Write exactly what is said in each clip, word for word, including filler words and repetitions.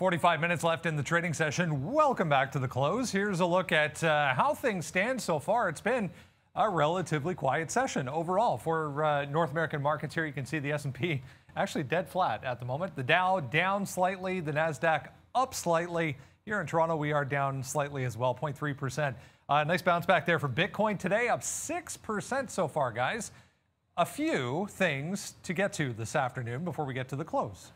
forty-five minutes left in the trading session. Welcome back to The Close. Here's a look at uh, how things stand so far. It's been a relatively quiet session overall for uh, North American markets. Here you can see the S and P actually dead flat at the moment. The Dow down slightly, the NASDAQ up slightly. Here in Toronto, we are down slightly as well, zero point three percent. Uh, nice bounce back there for Bitcoin today, up six percent so far, guys. A few things to get to this afternoon before we get to the close.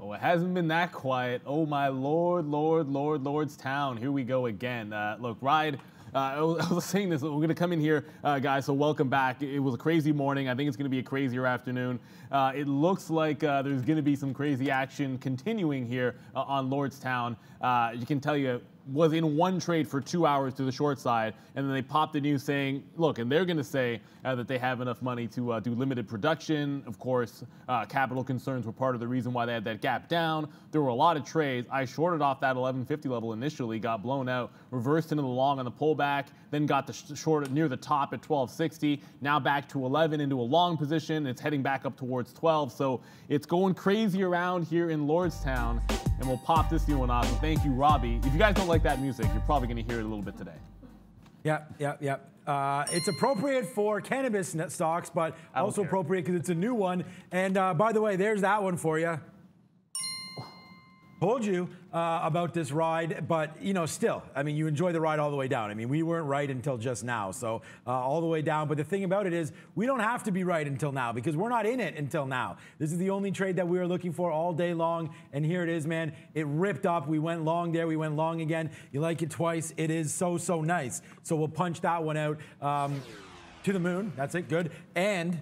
Oh, it hasn't been that quiet. Oh, my Lord, Lord, Lord, Lordstown. Here we go again. Uh, look, Ride. Uh, I was saying this, we're going to come in here, uh, guys, so welcome back. It was a crazy morning. I think it's going to be a crazier afternoon. Uh, it looks like uh, there's going to be some crazy action continuing here uh, on Lordstown. Uh, you can tell you was in one trade for two hours to the short side, and then they popped the news saying, look, and they're going to say uh, that they have enough money to uh, do limited production. Of course, uh, capital concerns were part of the reason why they had that gap down. There were a lot of trades. I shorted off that eleven fifty level initially, got blown out, reversed into the long on the pullback, then got the short near the top at twelve sixty, now back to eleven into a long position. It's heading back up towards twelve, so it's going crazy around here in Lordstown, and we'll pop this new one off. And thank you, Robbie. If you guys don't like that music, you're probably going to hear it a little bit today. Yeah, yeah, yeah. Uh, it's appropriate for cannabis net stocks, but also care. appropriate because it's a new one. And uh, by the way, there's that one for you. Told you uh, about this ride, but you know, still, I mean, you enjoy the ride all the way down. I mean, we weren't right until just now, so uh, all the way down. But the thing about it is, we don't have to be right until now because we're not in it until now. This is the only trade that we were looking for all day long, and here it is, man. It ripped up. We went long there. We went long again. You like it twice. It is so, so nice. So we'll punch that one out um, to the moon. That's it. Good. And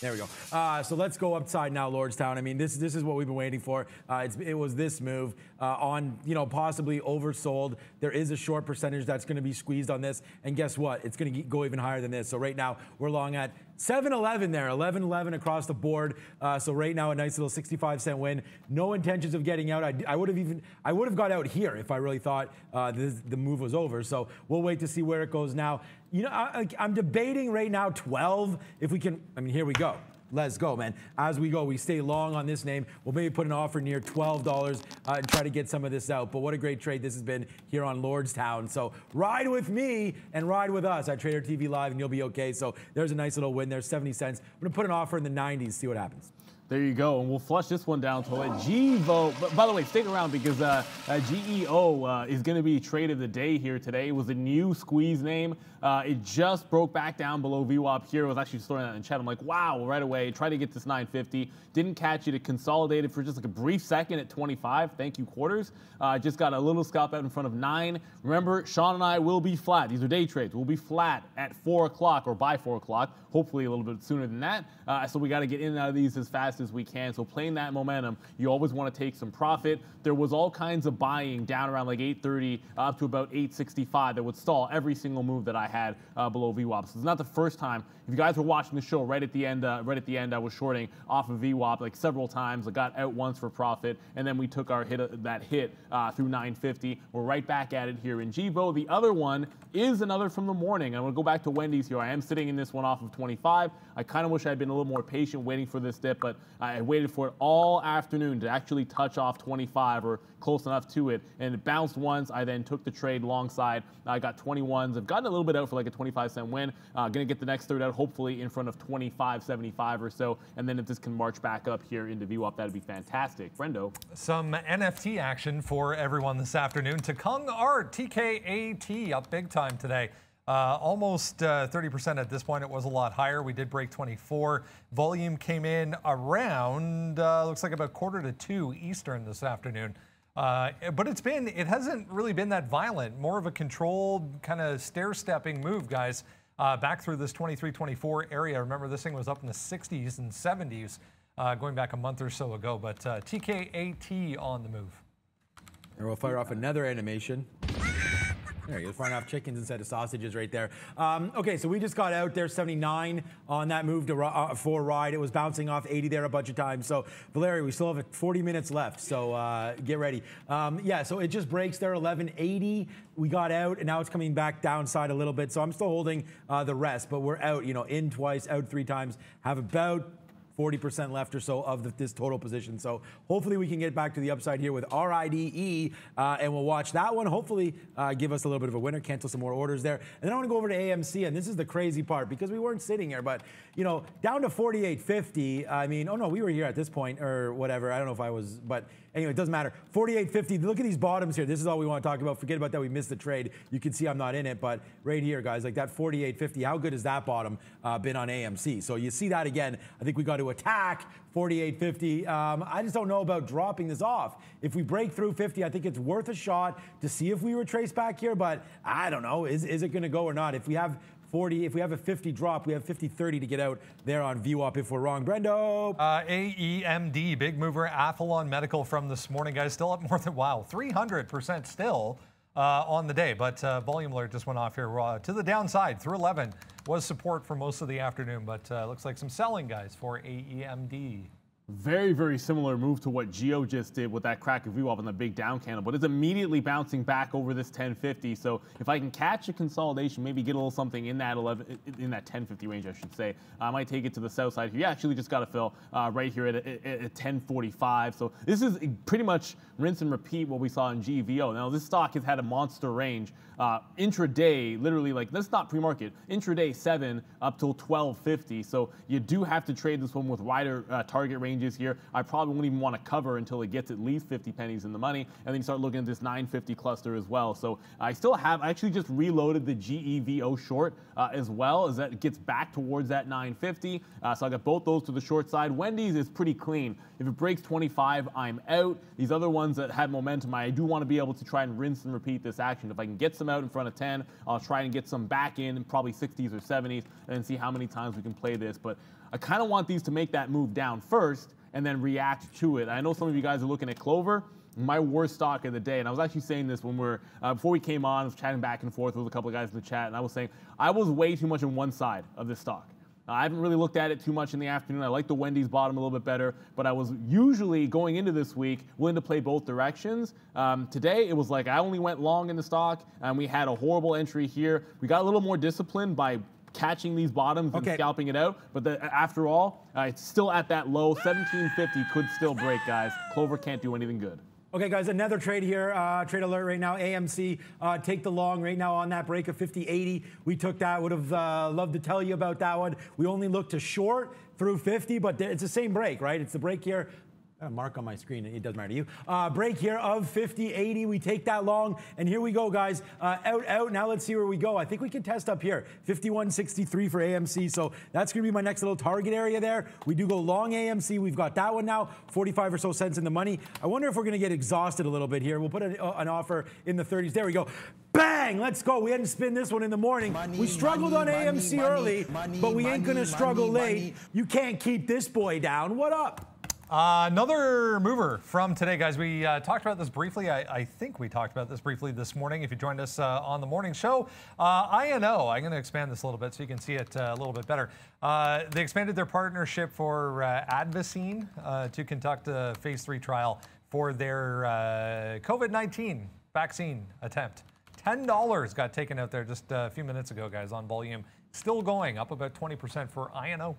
there we go. Uh, so let's go upside now, Lordstown. I mean, this this is what we've been waiting for. Uh, it's, it was this move uh, on, you know, possibly oversold. There is a short percentage that's going to be squeezed on this, and guess what? It's going to go even higher than this. So right now we're long at seven eleven there, eleven eleven across the board. Uh, so right now a nice little sixty-five cent win. No intentions of getting out. I, I would have even I would have got out here if I really thought uh, this, the move was over. So we'll wait to see where it goes now. You know, I, I'm debating right now twelve. If we can, I mean, here we go. Let's go, man. As we go, we stay long on this name. We'll maybe put an offer near twelve dollars uh, and try to get some of this out. But what a great trade this has been here on Lordstown. So ride with me and ride with us at Trader T V Live, and you'll be okay. So there's a nice little win there, seventy cents. I'm going to put an offer in the nineties, see what happens. There you go, and we'll flush this one down to a G E V O. But by the way, stick around because uh, uh, G E O uh, is going to be trade of the day here today. It was a new squeeze name. Uh, it just broke back down below V WAP here. I was actually throwing that in chat. I'm like, wow, right away. Try to get this nine fifty. Didn't catch it. It consolidated for just like a brief second at twenty-five. Thank you, quarters. Uh, just got a little scalp out in front of nine. Remember, Sean and I will be flat. These are day trades. We'll be flat at four o'clock or by four o'clock, hopefully a little bit sooner than that. Uh, so we got to get in and out of these as fast as we can. So playing that momentum, you always want to take some profit. There was all kinds of buying down around like eight thirty up to about eight sixty-five that would stall every single move that I had uh, below V WAP. So it's not the first time. If you guys were watching the show right at the end, uh, right at the end, I was shorting off of V WAP like several times. I got out once for profit, and then we took our hit uh, that hit uh, through nine fifty. We're right back at it here in G E V O. The other one is another from the morning. I'm gonna go back to Wendy's here. I am sitting in this one off of twenty-five. I kind of wish I'd been a little more patient waiting for this dip, but I waited for it all afternoon to actually touch off twenty-five or close enough to it, and it bounced once. I then took the trade long side. I got twenty-ones. I've gotten a little bit out for like a twenty-five cent win. Uh, gonna get the next third out hopefully in front of twenty-five seventy-five or so, and then if this can march back up here into V WAP, that'd be fantastic. Brendo. Some N F T action for everyone this afternoon. Tekung Art, T K A T, up big time today. Uh, almost uh, thirty percent at this point. It was a lot higher. We did break twenty-four. Volume came in around, uh, looks like about quarter to two Eastern this afternoon. Uh, but it's been, it hasn't really been that violent. More of a controlled kind of stair-stepping move, guys. Uh, back through this twenty-three twenty-four area. Remember, this thing was up in the sixties and seventies uh, going back a month or so ago. But uh, T K A T on the move. And we'll fire off another animation. There you go, frying off chickens instead of sausages right there. Um, okay, so we just got out there, seventy-nine on that move to, uh, for ride. It was bouncing off eighty there a bunch of times. So, Valeria, we still have forty minutes left, so uh, get ready. Um, yeah, so it just breaks there, eleven eighty. We got out, and now it's coming back downside a little bit. So I'm still holding uh, the rest, but we're out, you know, in twice, out three times, have about forty percent left or so of the, this total position. So hopefully we can get back to the upside here with R I D E, uh, and we'll watch that one. Hopefully uh, give us a little bit of a winner, cancel some more orders there. And then I want to go over to A M C, and this is the crazy part because we weren't sitting here, but you know, down to forty-eight fifty. I mean, oh no, we were here at this point or whatever. I don't know if I was, but anyway, it doesn't matter. forty-eight fifty, look at these bottoms here. This is all we want to talk about. Forget about that we missed the trade. You can see I'm not in it, but right here, guys, like that forty-eight fifty, how good has that bottom uh, been on A M C? So you see that again. I think we got to attack forty-eight fifty. Um, I just don't know about dropping this off. If we break through fifty, I think it's worth a shot to see if we retrace back here, but I don't know. Is, is it going to go or not? If we have forty, if we have a fifty drop, we have fifty thirty to get out there on V WAP if we're wrong. Brendo. Uh, A E M D, big mover, Aethlon Medical from this morning, guys. Still up more than, wow, three hundred percent still uh, on the day. But uh, volume alert just went off here. Uh, to the downside, through eleven was support for most of the afternoon. But uh, looks like some selling, guys, for A E M D. Very, very similar move to what GEO just did with that crack of V WAP on the big down candle, but it's immediately bouncing back over this ten fifty. So if I can catch a consolidation, maybe get a little something in that eleven, in that ten fifty range, I should say, I might take it to the south side here. You actually just got to fill uh, right here at ten forty-five. So this is pretty much rinse and repeat what we saw in G E V O. Now this stock has had a monster range uh, intraday, literally like that's not pre-market intraday seven up till twelve fifty. So you do have to trade this one with wider uh, target range. Here, I probably won't even want to cover until it gets at least fifty pennies in the money, and then you start looking at this nine fifty cluster as well. So I still have, I actually just reloaded the G E V O short uh, as well as that gets back towards that nine fifty. Uh, so I got both those to the short side. Wendy's is pretty clean. If it breaks twenty-five, I'm out. These other ones that had momentum, I do want to be able to try and rinse and repeat this action. If I can get some out in front of ten, I'll try and get some back in, probably sixties or seventies, and see how many times we can play this. But I kind of want these to make that move down first and then react to it. I know some of you guys are looking at Clover, my worst stock of the day. And I was actually saying this when we were, uh, before we came on, I was chatting back and forth with a couple of guys in the chat. And I was saying, I was way too much on one side of this stock. I haven't really looked at it too much in the afternoon. I like the Wendy's bottom a little bit better, but I was usually going into this week willing to play both directions. Um, today, it was like I only went long in the stock, and we had a horrible entry here. We got a little more disciplined by catching these bottoms okay. and scalping it out, but the, after all, uh, it's still at that low. seventeen fifty could still break, guys. Clover can't do anything good. Okay, guys, another trade here. Uh, trade alert right now. A M C, uh, take the long right now on that break of fifty eighty. We took that. Would have uh, loved to tell you about that one. We only looked to short through fifty, but it's the same break, right? It's the break here. I got a mark on my screen. It doesn't matter to you. Uh, break here of fifty eighty. We take that long. And here we go, guys. Uh, out, out. Now let's see where we go. I think we can test up here. fifty-one sixty-three for A M C. So that's going to be my next little target area there. We do go long A M C. We've got that one now. forty-five or so cents in the money. I wonder if we're going to get exhausted a little bit here. We'll put an, uh, an offer in the thirties. There we go. Bang! Let's go. We hadn't spin this one in the morning. Money, we struggled money, on A M C money, early, money, but we money, ain't going to struggle money, late. Money. You can't keep this boy down. What up? Uh, another mover from today, guys. We uh, talked about this briefly. I, I think we talked about this briefly this morning. If you joined us uh, on the morning show, uh, I N O, I'm going to expand this a little bit so you can see it uh, a little bit better. Uh, they expanded their partnership for uh, Advocine uh, to conduct a phase three trial for their uh, COVID nineteen vaccine attempt. ten dollars got taken out there just a few minutes ago, guys, on volume. Still going up about twenty percent for I N O.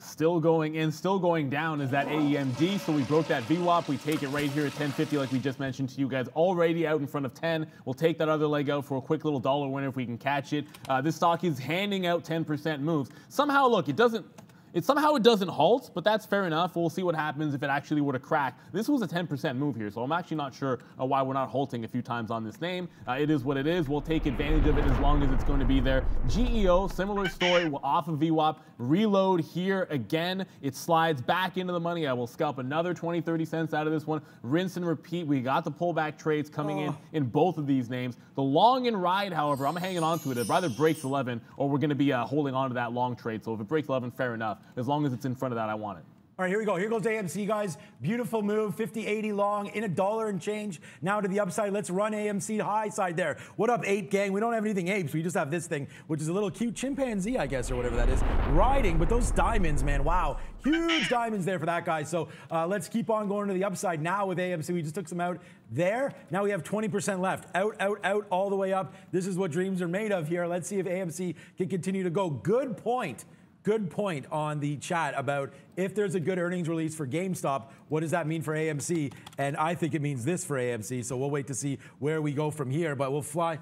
Still going in, still going down is that A E M D. So we broke that V WAP. We take it right here at ten fifty, like we just mentioned to you guys. Already out in front of ten. We'll take that other leg out for a quick little dollar winner if we can catch it. Uh, this stock is handing out ten percent moves. Somehow, look, it doesn't. It somehow it doesn't halt, but that's fair enough. We'll see what happens if it actually were to crack. This was a ten percent move here, so I'm actually not sure uh, why we're not halting a few times on this name. Uh, it is what it is. We'll take advantage of it as long as it's going to be there. G E O, similar story. We're off of V WAP. Reload here again. It slides back into the money. I will scalp another twenty, thirty cents out of this one. Rinse and repeat. We got the pullback trades coming oh. in in both of these names. The long and ride, however, I'm hanging on to it. It either breaks eleven or we're going to be uh, holding on to that long trade. So if it breaks eleven, fair enough. As long as it's in front of that, I want it. All right, here we go. Here goes A M C, guys. Beautiful move, fifty eighty long, in a dollar and change. Now to the upside. Let's run A M C high side there. What up, ape gang? We don't have anything apes. We just have this thing, which is a little cute chimpanzee, I guess, or whatever that is, riding. But those diamonds, man, wow. Huge diamonds there for that guy. So uh, let's keep on going to the upside now with A M C. We just took some out there. Now we have twenty percent left. Out, out, out, all the way up. This is what dreams are made of here. Let's see if A M C can continue to go. Good point. good point on the chat about if there's a good earnings release for GameStop, what does that mean for A M C? And I think it means this for A M C, so we'll wait to see where we go from here, but we'll fly.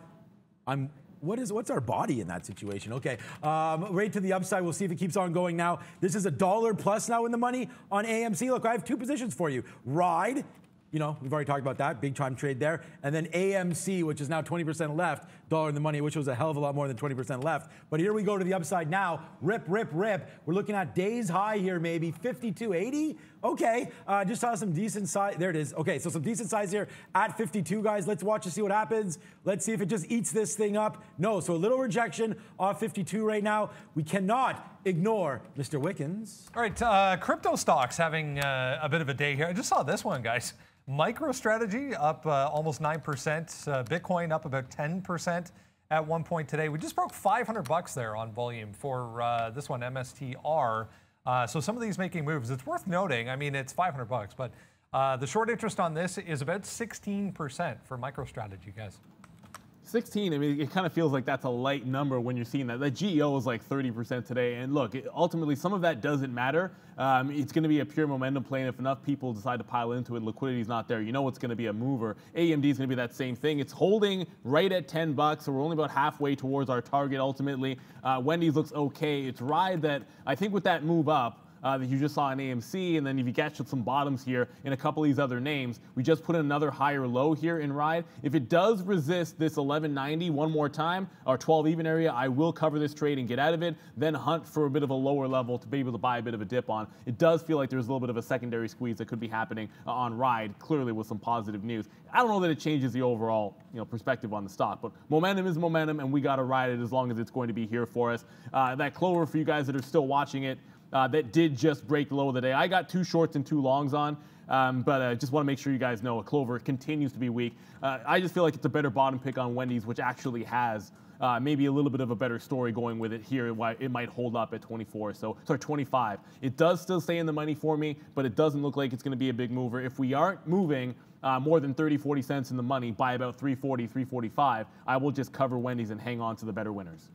I'm... What is, what's our body in that situation? Okay, um, right to the upside. We'll see if it keeps on going now. This is a dollar plus now in the money on A M C. Look, I have two positions for you. Ride, you know, we've already talked about that. Big time trade there. And then A M C, which is now twenty percent left. Dollar in the money, which was a hell of a lot more than twenty percent left. But here we go to the upside now. Rip, rip, rip. We're looking at days high here, maybe fifty-two eighty. Okay, uh, just saw some decent size. There it is. Okay, so some decent size here at fifty-two, guys. Let's watch and see what happens. Let's see if it just eats this thing up. No, so a little rejection off fifty-two right now. We cannot ignore Mister Wickens. All right, uh, crypto stocks having uh, a bit of a day here. I just saw this one, guys. MicroStrategy up uh, almost nine percent. Uh, Bitcoin up about ten percent at one point today. We just broke five hundred bucks there on volume for uh, this one, M S T R. Uh, so some of these making moves, it's worth noting. I mean, it's five hundred bucks, but uh, the short interest on this is about sixteen percent for MicroStrategy, guys. sixteen, I mean, it kind of feels like that's a light number when you're seeing that. The G E O is like thirty percent today, and look, it, ultimately, some of that doesn't matter. Um, it's going to be a pure momentum play, and if enough people decide to pile into it, liquidity's not there. You know it's going to be a mover. A M D is going to be that same thing. It's holding right at ten bucks, so we're only about halfway towards our target, ultimately. Uh, Wendy's looks okay. It's Ride that, I think with that move up, Uh, that you just saw in A M C, and then if you catch some bottoms here in a couple of these other names, we just put in another higher low here in Ride. If it does resist this eleven ninety one more time, or twelve even area, I will cover this trade and get out of it, then hunt for a bit of a lower level to be able to buy a bit of a dip on. It does feel like there's a little bit of a secondary squeeze that could be happening uh, on Ride, clearly with some positive news. I don't know that it changes the overall, you know, perspective on the stock, but momentum is momentum, and we got to ride it as long as it's going to be here for us. Uh, that Clover, for you guys that are still watching it, Uh, that did just break low of the day. I got two shorts and two longs on, um, but I uh, just want to make sure you guys know Clover continues to be weak. Uh, I just feel like it's a better bottom pick on Wendy's, which actually has uh, maybe a little bit of a better story going with it here. Why it might hold up at twenty-four, so sorry, twenty-five. It does still stay in the money for me, but it doesn't look like it's going to be a big mover. If we aren't moving Uh, more than thirty, forty cents in the money by about three forty, three forty-five, I will just cover Wendy's and hang on to the better winners.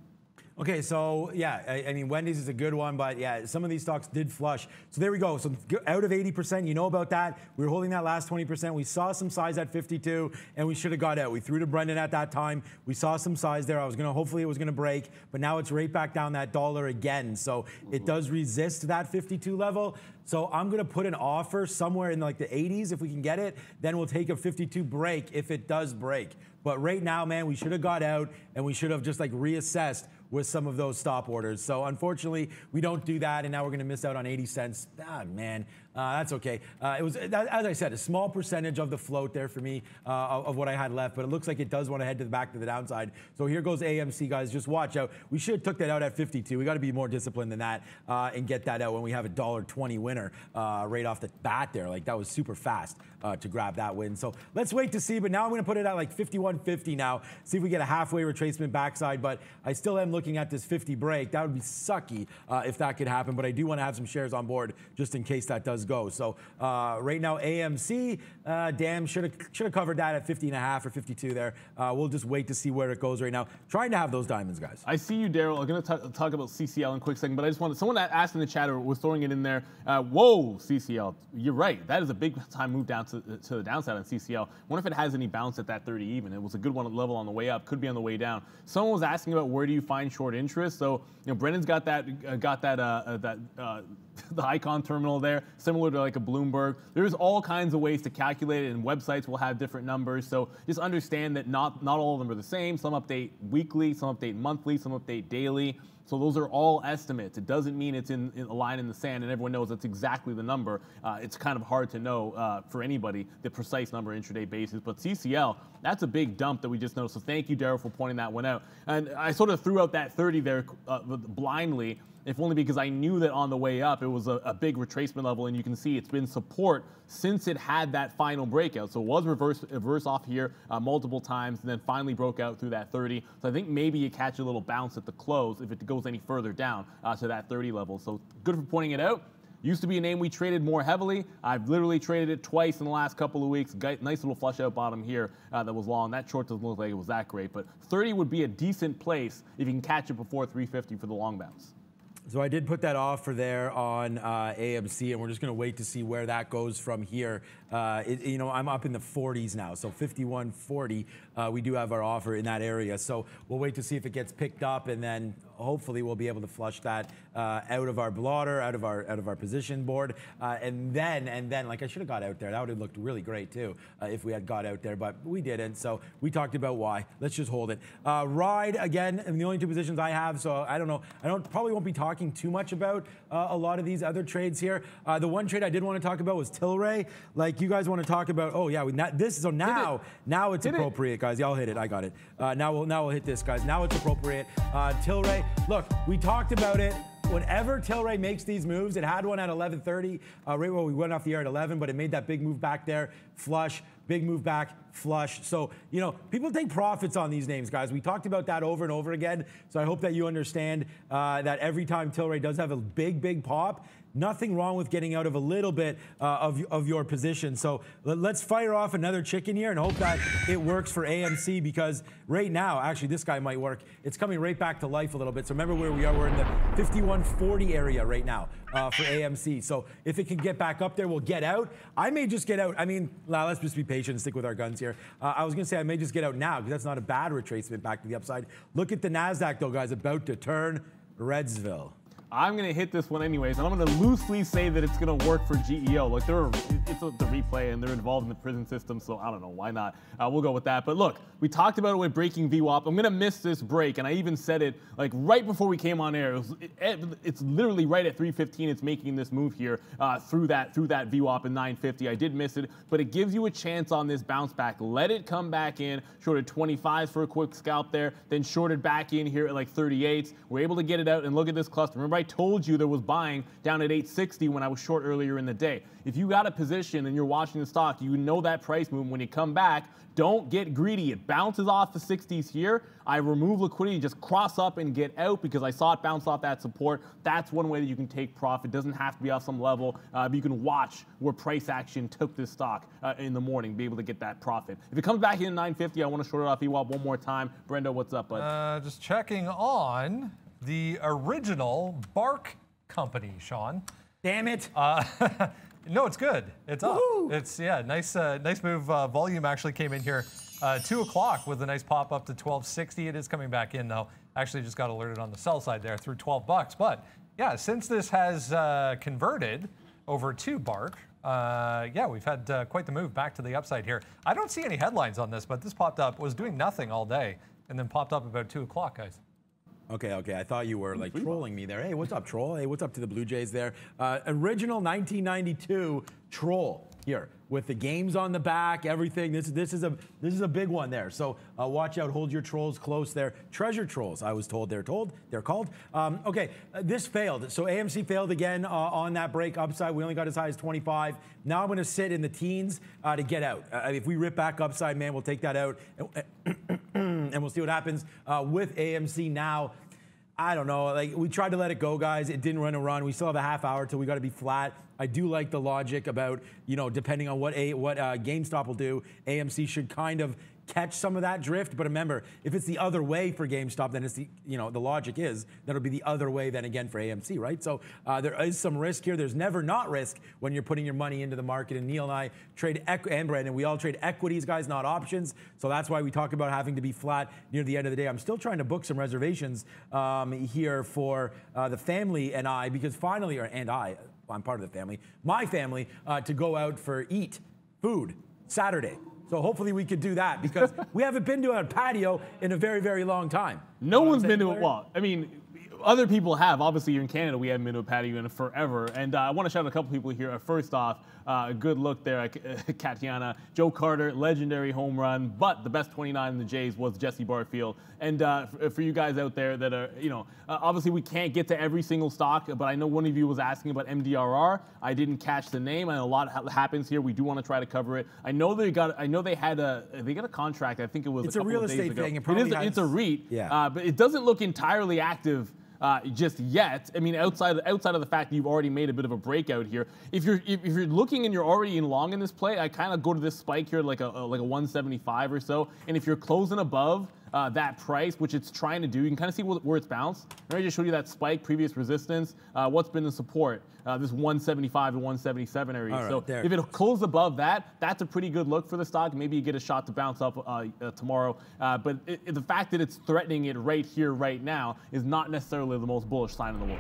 Okay, so yeah, I, I mean, Wendy's is a good one, but yeah, some of these stocks did flush. So there we go. So out of eighty percent, you know about that. We were holding that last twenty percent. We saw some size at fifty-two, and we should have got out. We threw to Brendan at that time. We saw some size there. I was going to, hopefully it was going to break, but now it's right back down that dollar again. So it does resist that fifty-two level. So I'm going to put an offer somewhere in like the eighties if we can get it. Then we'll take a fifty-two break if it does break. But right now, man, we should have got out, and we should have just like reassessed with some of those stop orders. So unfortunately, we don't do that, and now we're going to miss out on eighty cents. Ah, man, uh, that's okay. Uh, it was, as I said, a small percentage of the float there for me uh, of what I had left, but it looks like it does want to head to the back to the downside. So here goes A M C, guys. Just watch out. We should have took that out at fifty-two. We got to be more disciplined than that uh, and get that out when we have a one dollar twenty winner uh, right off the bat there. Like that was super fast uh, to grab that win. So let's wait to see. But now I'm going to put it at like fifty-one fifty now. See if we get a halfway retracement backside. But I still am looking at this fifty break. That would be sucky uh, if that could happen, but I do want to have some shares on board just in case that does go. So uh, right now A M C, uh, damn, should have should have covered that at fifty and a half or fifty-two there. Uh, we'll just wait to see where it goes right now. Trying to have those diamonds, guys. I see you, Daryl. I'm going to talk about C C L in a quick second, but I just wanted, someone asked in the chat or was throwing it in there. Uh, whoa, C C L, you're right. That is a big time move down to, to the downside on C C L. I wonder if it has any bounce at that thirty even. It was a good one level on the way up, could be on the way down. Someone was asking about where do you find short interest. So, you know, Brendan's got that, uh, got that, uh, that, uh, the Icon terminal there, similar to like a Bloomberg. There's all kinds of ways to calculate it, and websites will have different numbers. So just understand that not, not all of them are the same. Some update weekly, some update monthly, some update daily. So those are all estimates. It doesn't mean it's in, in a line in the sand and everyone knows that's exactly the number. Uh, it's kind of hard to know uh, for anybody the precise number on intraday basis. But C C L, that's a big dump that we just noticed. So thank you, Daryl, for pointing that one out. And I sort of threw out that thirty there uh, blindly, if only because I knew that on the way up, it was a, a big retracement level, and you can see it's been support since it had that final breakout. So it was reverse, reverse off here uh, multiple times, and then finally broke out through that thirty. So I think maybe you catch a little bounce at the close if it goes any further down uh, to that thirty level. So good for pointing it out. Used to be a name we traded more heavily. I've literally traded it twice in the last couple of weeks. Nice little flush out bottom here uh, that was long. That short doesn't look like it was that great, but thirty would be a decent place if you can catch it before three fifty for the long bounce. So I did put that offer there on uh, A M C, and we're just going to wait to see where that goes from here. Uh, it, you know, I'm up in the forties now, so fifty-one forty. Uh, we do have our offer in that area, so we'll wait to see if it gets picked up, and then hopefully we'll be able to flush that uh, out of our blotter, out of our out of our position board, uh, and then and then like I should have got out there. That would have looked really great too uh, if we had got out there, but we didn't. So we talked about why. Let's just hold it. Uh, Ride again, and the only two positions I have, so I don't know. I don't probably won't be talking. Too much about uh, a lot of these other trades here. Uh, the one trade I did want to talk about was Tilray. Like you guys want to talk about? Oh yeah, we not, this. So now, it. now it's hit appropriate, it. guys. Y'all hit it. I got it. Uh, now we'll now we'll hit this, guys. Now it's appropriate. Uh, Tilray. Look, we talked about it. Whenever Tilray makes these moves, it had one at eleven thirty, uh, right where we went off the air at eleven, but it made that big move back there, flush, big move back, flush. So, you know, people take profits on these names, guys. We talked about that over and over again, so I hope that you understand uh, that every time Tilray does have a big, big pop, nothing wrong with getting out of a little bit uh, of, of your position. So let's fire off another chicken here and hope that it works for A M C, because right now, actually, this guy might work. It's coming right back to life a little bit. So remember where we are. We're in the fifty-one forty area right now uh, for A M C. So if it can get back up there, we'll get out. I may just get out. I mean, nah, let's just be patient and stick with our guns here. Uh, I was going to say I may just get out now, because that's not a bad retracement back to the upside. Look at the NASDAQ, though, guys, about to turn Redsville. I'm going to hit this one anyways, and I'm going to loosely say that it's going to work for G E O. Like, they're, it's the replay, and they're involved in the prison system, so I don't know, why not? Uh, we'll go with that. But look, we talked about it with breaking V WAP. I'm going to miss this break, and I even said it, like, right before we came on air. It was, it, it's literally right at three fifteen. It's making this move here uh, through that through that V WAP in nine fifty. I did miss it, but it gives you a chance on this bounce back. Let it come back in. Shorted twenty-fives for a quick scalp there, then shorted back in here at, like, thirty-eights. We're able to get it out, and look at this cluster. Remember, I told you there was buying down at eight sixty when I was short earlier in the day. If you got a position and you're watching the stock, you know that price move. When you come back, don't get greedy. It bounces off the sixties here. I remove liquidity, just cross up and get out, because I saw it bounce off that support. That's one way that you can take profit. It doesn't have to be off some level, uh, but you can watch where price action took this stock uh, in the morning, be able to get that profit. If it comes back in nine fifty, I want to short it off V WAP one more time. Brendo, what's up, bud? Uh, just checking on the original Bark company, Sean. Damn it. Uh, no, it's good. It's up. It's, yeah, nice uh, nice move. Uh, volume actually came in here uh, two o'clock with a nice pop up to twelve sixty. It is coming back in, though. Actually just got alerted on the sell side there through twelve bucks. But, yeah, since this has uh, converted over to Bark, uh, yeah, we've had uh, quite the move back to the upside here. I don't see any headlines on this, but this popped up, was doing nothing all day, and then popped up about two o'clock, guys. Okay, okay, I thought you were like trolling me there. Hey, what's up, troll? Hey, what's up to the Blue Jays there? Uh, original nineteen ninety-two troll here with the games on the back, everything. This, this, is, a, this is a big one there. So uh, watch out, hold your trolls close there. Treasure trolls, I was told they're told, they're called. Um, okay, uh, this failed. So A M C failed again uh, on that break upside. We only got as high as twenty-five. Now I'm gonna sit in the teens uh, to get out. Uh, if we rip back upside, man, we'll take that out. And we'll see what happens uh, with A M C now. I don't know. Like, we tried to let it go, guys. It didn't run a run. We still have a half hour till we got to be flat. I do like the logic about, you know, depending on what a what uh, GameStop will do, A M C should kind of catch some of that drift. But remember, if it's the other way for GameStop, then it's the, you know, the logic is that'll be the other way then again for A M C, right? So uh, there is some risk here. There's never not risk when you're putting your money into the market. And Neil and I trade, and Brandon, we all trade equities, guys, not options. So that's why we talk about having to be flat near the end of the day. I'm still trying to book some reservations um, here for uh, the family and I, because finally, or and I, I'm part of the family, my family, uh, to go out for eat food Saturday. So hopefully we could do that, because we haven't been to a patio in a very, very long time. No one's been to it. Well, I mean, other people have. Obviously, here in Canada, we haven't been to a patio in forever. And uh, I want to shout out a couple people here. First off, a uh, good look there, uh, Katiana. Joe Carter, legendary home run. But the best twenty-nine in the Jays was Jesse Barfield. And uh, for you guys out there that are, you know, uh, obviously we can't get to every single stock. But I know one of you was asking about M D R R. I didn't catch the name. And a lot ha happens here. We do want to try to cover it. I know they got. I know they had a. They got a contract. I think it was. It's a, a real estate thing. It it is, has, it's a REIT. Yeah. Uh, but it doesn't look entirely active. Uh, just yet. I mean, outside outside of the fact that you've already made a bit of a breakout here. If you're if, if you're looking and you're already in long in this play, I kind of go to this spike here like a, a like a one seventy-five or so. And if you're closing above uh, that price, which it's trying to do. You can kind of see where it's bounced. Let me just show you that spike, previous resistance, uh, what's been the support, uh, this one seventy-five and one seventy-seven area. Right, so there. If it closes above that, that's a pretty good look for the stock. Maybe you get a shot to bounce up uh, uh, tomorrow. Uh, but it, it, the fact that it's threatening it right here, right now, is not necessarily the most bullish sign in the world.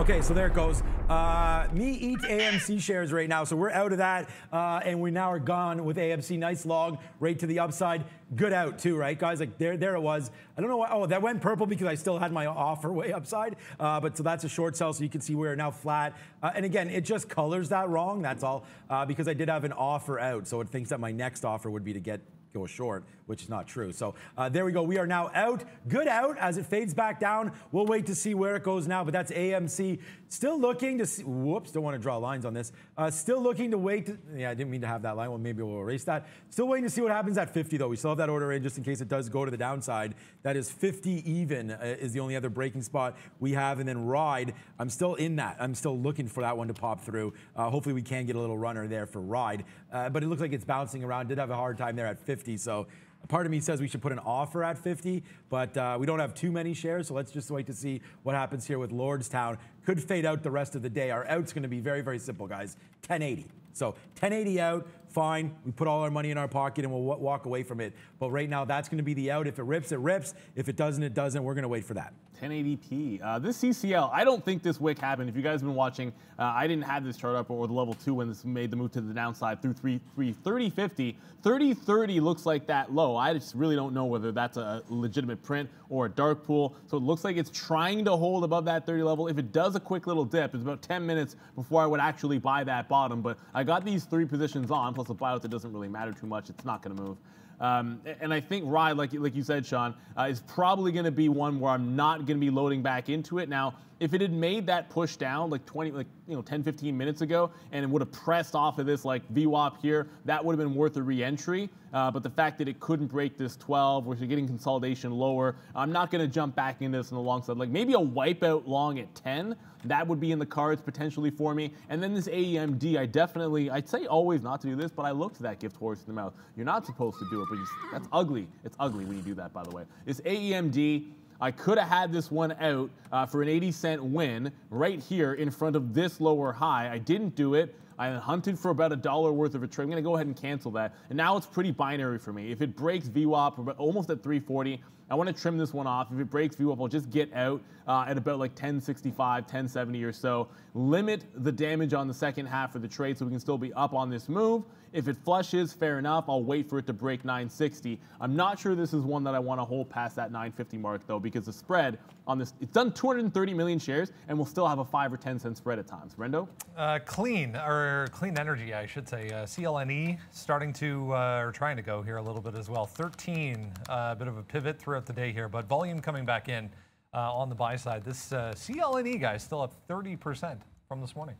Okay, so there it goes. Uh, me eat A M C shares right now, so we're out of that, uh, and we now are gone with A M C. Nice long, right to the upside. Good out too, right, guys? Like there, there it was. I don't know why. Oh, that went purple because I still had my offer way upside. Uh, but so that's a short sell. So you can see we're now flat. Uh, and again, it just colors that wrong. That's all, uh, because I did have an offer out, so it thinks that my next offer would be to get. Go short, which is not true. So uh, there we go. We are now out. Good out as it fades back down. We'll wait to see where it goes now, but that's A M C. Still looking to see, whoops, don't want to draw lines on this. Uh, still looking to wait to, yeah, I didn't mean to have that line. Well, maybe we'll erase that. Still waiting to see what happens at fifty, though. We still have that order in just in case it does go to the downside. That is fifty even uh, is the only other breaking spot we have, and then ride. I'm still in that. I'm still looking for that one to pop through. Uh, hopefully we can get a little runner there for ride, uh, but it looks like it's bouncing around. Did have a hard time there at fifty. So part of me says we should put an offer at fifty, but uh, we don't have too many shares, so let's just wait to see what happens here with Lordstown. Could fade out the rest of the day. Our out's going to be very, very simple, guys. ten eighty. So ten eighty out, fine. We put all our money in our pocket and we'll walk away from it. But right now, that's going to be the out. If it rips, it rips. If it doesn't, it doesn't. We're going to wait for that. ten eighty p. Uh, this C C L, I don't think this wick happened. If you guys have been watching, uh, I didn't have this chart up or the level two when this made the move to the downside through three thirty fifty. thirty thirty looks like that low. I just really don't know whether that's a legitimate print or a dark pool. So it looks like it's trying to hold above that thirty level. If it does a quick little dip, it's about ten minutes before I would actually buy that bottom. But I got these three positions on. Plus a buyout that doesn't really matter too much. It's not going to move. Um, and I think ride, like, like you said, Sean, uh, is probably going to be one where I'm not going to be loading back into it. Now, if it had made that push down like twenty, like, you know, ten, fifteen minutes ago, and it would have pressed off of this like V WAP here, that would have been worth a re-entry. Uh, but the fact that it couldn't break this twelve, which is getting consolidation lower, I'm not going to jump back into this on the long side. Like maybe a wipeout long at ten, that would be in the cards potentially for me. And then this A M D, I definitely, I'd say always not to do this, but I looked that gift horse in the mouth. You're not supposed to do it. But you, that's ugly. It's ugly when you do that, by the way. It's A M D. I could have had this one out uh, for an eighty cent win right here in front of this lower high. I didn't do it. I hunted for about a dollar worth of a trade. I'm going to go ahead and cancel that. And now it's pretty binary for me. If it breaks V WAP almost at three forty, I want to trim this one off. If it breaks V WAP, I'll just get out uh, at about like ten sixty-five, ten seventy or so. Limit the damage on the second half of the trade so we can still be up on this move. If it flushes, fair enough. I'll wait for it to break nine sixty. I'm not sure this is one that I want to hold past that nine fifty mark, though, because the spread on this, it's done two hundred thirty million shares, and we'll still have a five or ten cent spread at times. Rendo? Uh, clean, or clean energy, I should say. Uh, C L N E starting to, uh, or trying to go here a little bit as well. thirteen, a uh, bit of a pivot throughout the day here, but volume coming back in uh, on the buy side. This uh, C L N E guy is still up thirty percent from this morning.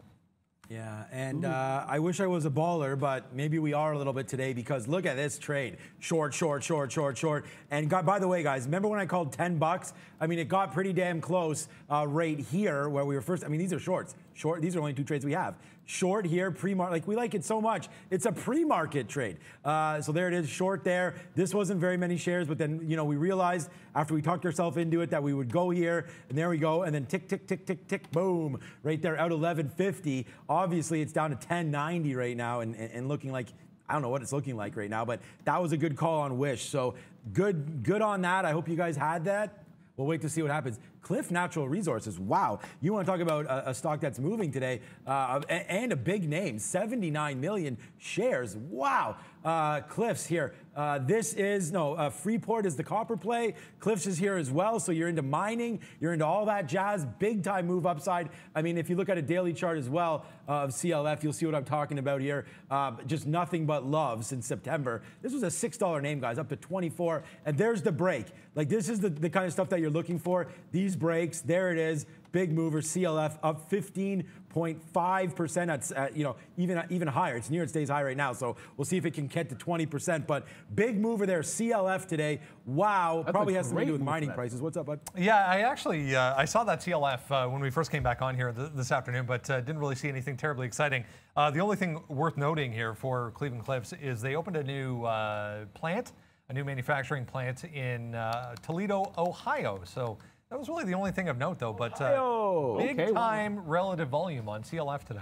Yeah, and uh, I wish I was a baller, but maybe we are a little bit today because look at this trade. Short, short, short, short, short. And God, by the way, guys, remember when I called ten bucks? I mean, it got pretty damn close uh, right here where we were first. I mean, these are shorts. Short. These are only two trades we have. Short here, pre-market. Like, we like it so much. It's a pre-market trade. Uh, so there it is, short there. This wasn't very many shares, but then, you know, we realized after we talked ourselves into it that we would go here, and there we go, and then tick, tick, tick, tick, tick, boom, right there, out eleven fifty. Obviously, it's down to ten ninety right now and, and, and looking like, I don't know what it's looking like right now, but that was a good call on Wish. So good, good on that. I hope you guys had that. We'll wait to see what happens. Cliff Natural Resources, wow. You want to talk about a, a stock that's moving today uh, and a big name, seventy-nine million shares, wow. Uh, Cliffs here, uh, this is, no, uh, Freeport is the copper play. Cliffs is here as well, so you're into mining, you're into all that jazz, big time move upside. I mean, if you look at a daily chart as well uh, of C L F, you'll see what I'm talking about here. Uh, just nothing but love since September. This was a six dollar name, guys, up to twenty-four, and there's the break. Like, this is the, the kind of stuff that you're looking for. These breaks, there it is. Big mover, C L F up fifteen point five percent. That's uh, you know, even even higher. It's near its day's high right now, so we'll see if it can get to twenty percent. But big mover there, C L F today. Wow, that's probably has something to do with mining prices. What's up, bud? Yeah, I actually uh, I saw that C L F uh, when we first came back on here th this afternoon, but uh, didn't really see anything terribly exciting. Uh, the only thing worth noting here for Cleveland Cliffs is they opened a new uh, plant. a new manufacturing plant in uh, Toledo, Ohio. So that was really the only thing of note, though. But uh, big okay, time well. relative volume on C L F today.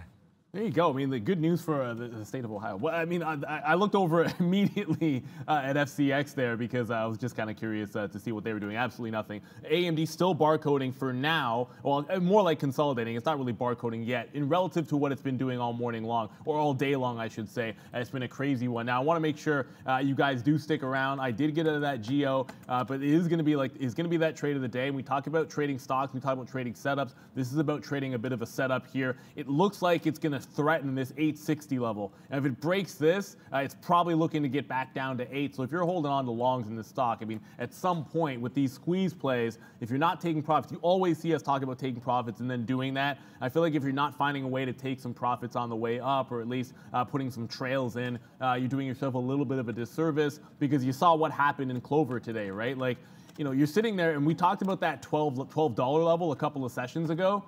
There you go. I mean, the good news for uh, the, the state of Ohio. Well, I mean, I, I looked over immediately uh, at F C X there because I was just kind of curious uh, to see what they were doing. Absolutely nothing. A M D still barcoding for now. Well, more like consolidating. It's not really barcoding yet in relative to what it's been doing all morning long, or all day long, I should say. It's been a crazy one. Now, I want to make sure uh, you guys do stick around. I did get out of that G E O, uh, but it is going to be like is going to be that trade of the day. And we talk about trading stocks. We talk about trading setups. This is about trading a bit of a setup here. It looks like it's going to threaten this eight sixty level. And if it breaks this, uh, it's probably looking to get back down to eight. So if you're holding on to longs in the stock, I mean, at some point with these squeeze plays, if you're not taking profits, you always see us talking about taking profits and then doing that. I feel like if you're not finding a way to take some profits on the way up, or at least uh, putting some trails in, uh, you're doing yourself a little bit of a disservice, because you saw what happened in Clover today, right? Like, you know, you're sitting there, and we talked about that twelve dollar level a couple of sessions ago.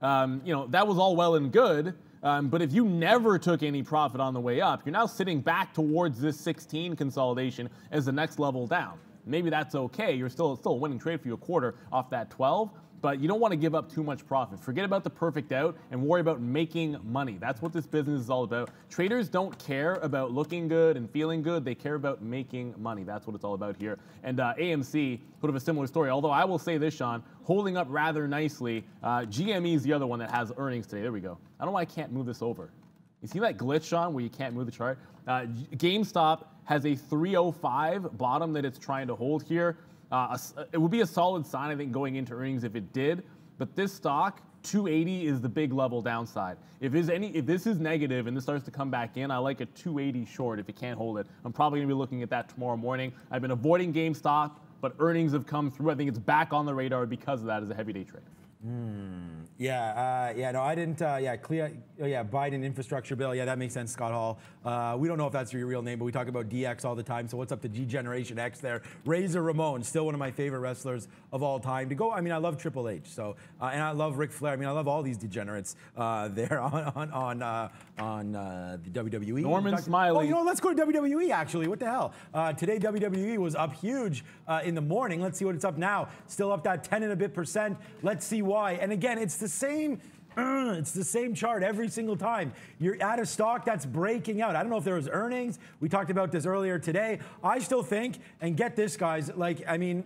Um, you know, that was all well and good. Um, but if you never took any profit on the way up, you're now sitting back towards this sixteen consolidation as the next level down. Maybe that's okay. You're still still a winning trade for your quarter off that twelve, but you don't want to give up too much profit. Forget about the perfect out and worry about making money. That's what this business is all about. Traders don't care about looking good and feeling good. They care about making money. That's what it's all about here. And uh, A M C, sort of a similar story. Although I will say this, Sean, holding up rather nicely. Uh, G M E is the other one that has earnings today. There we go. I don't know why I can't move this over. You see that glitch, Sean, where you can't move the chart? Uh, GameStop has a three oh five bottom that it's trying to hold here. Uh, a, it would be a solid sign, I think, going into earnings if it did. But this stock, two eighty is the big level downside. If there's any, if this is negative and this starts to come back in, I like a two eighty short if it can't hold it. I'm probably going to be looking at that tomorrow morning. I've been avoiding GameStop, but earnings have come through. I think it's back on the radar because of that as a heavy day trade. Mm, yeah, uh, yeah, no, I didn't, uh, yeah, clear, oh, yeah, Biden infrastructure bill, yeah, that makes sense, Scott Hall. Uh, we don't know if that's your real name, but we talk about D X all the time, so what's up to G-Generation X there? Razor Ramon, still one of my favorite wrestlers of all time to go. I mean, I love Triple H, so, uh, and I love Ric Flair. I mean, I love all these degenerates uh, there on, on, on, uh, on uh, the W W E. Norman Smiley. Oh, you know, let's go to W W E, actually, what the hell? Uh, today, W W E was up huge uh, in the morning. Let's see what it's up now. Still up that ten and a bit percent. Let's see what. And again, it's the same uh, it's the same chart every single time. You're at a stock that's breaking out. I don't know if there was earnings. We talked about this earlier today. I still think, and get this, guys, like, I mean,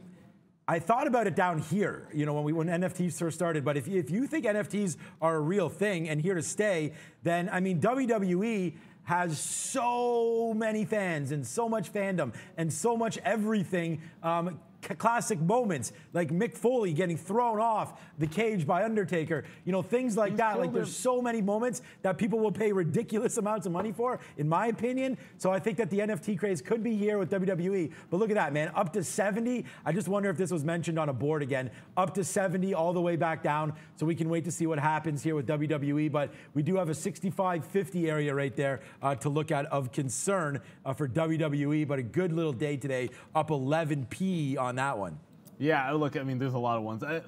I thought about it down here, you know, when we when N F Ts first started. But if you, if you think N F Ts are a real thing and here to stay, then, I mean, W W E has so many fans and so much fandom and so much everything. Um, Classic moments like Mick Foley getting thrown off the cage by Undertaker, you know, things like He's that. Like, there's him. so many moments that people will pay ridiculous amounts of money for, in my opinion. So I think that the N F T craze could be here with W W E. But look at that, man, up to seventy. I just wonder if this was mentioned on a board again. Up to seventy, all the way back down. So we can wait to see what happens here with W W E. But we do have a sixty-five fifty area right there uh, to look at of concern uh, for W W E. But a good little day today, up eleven P on that one. Yeah, look, I mean, there's a lot of ones. I, a